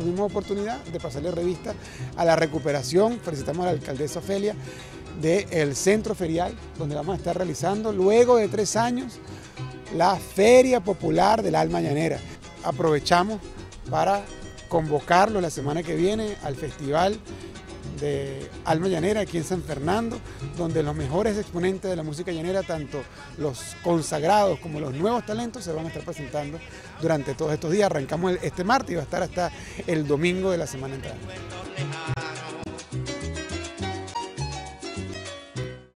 tuvimos oportunidad de pasarle revista a la recuperación. Felicitamos a la alcaldesa Ofelia del centro ferial, donde vamos a estar realizando luego de 3 años la Feria Popular del Alma Llanera. Aprovechamos para convocarlo la semana que viene al Festival de Alma Llanera aquí en San Fernando, donde los mejores exponentes de la música llanera, tanto los consagrados como los nuevos talentos, se van a estar presentando durante todos estos días. Arrancamos este martes y va a estar hasta el domingo de la semana entrante.